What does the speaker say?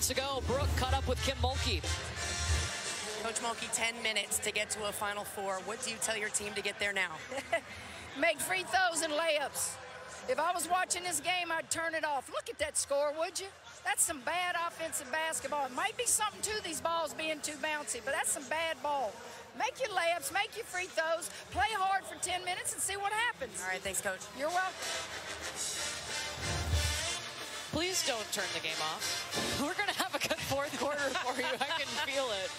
moments ago, Brooke caught up with Kim Mulkey. Coach Mulkey, 10 minutes to get to a Final Four. What do you tell your team to get there now? Make free throws and layups. If I was watching this game, I'd turn it off. Look at that score, would you? That's some bad offensive basketball. It might be something to these balls being too bouncy, but that's some bad ball. Make your layups, make your free throws, play hard for 10 minutes and see what happens. All right, thanks, Coach. You're welcome. Please don't turn the game off. We're going to have a good fourth quarter for you. I can feel it.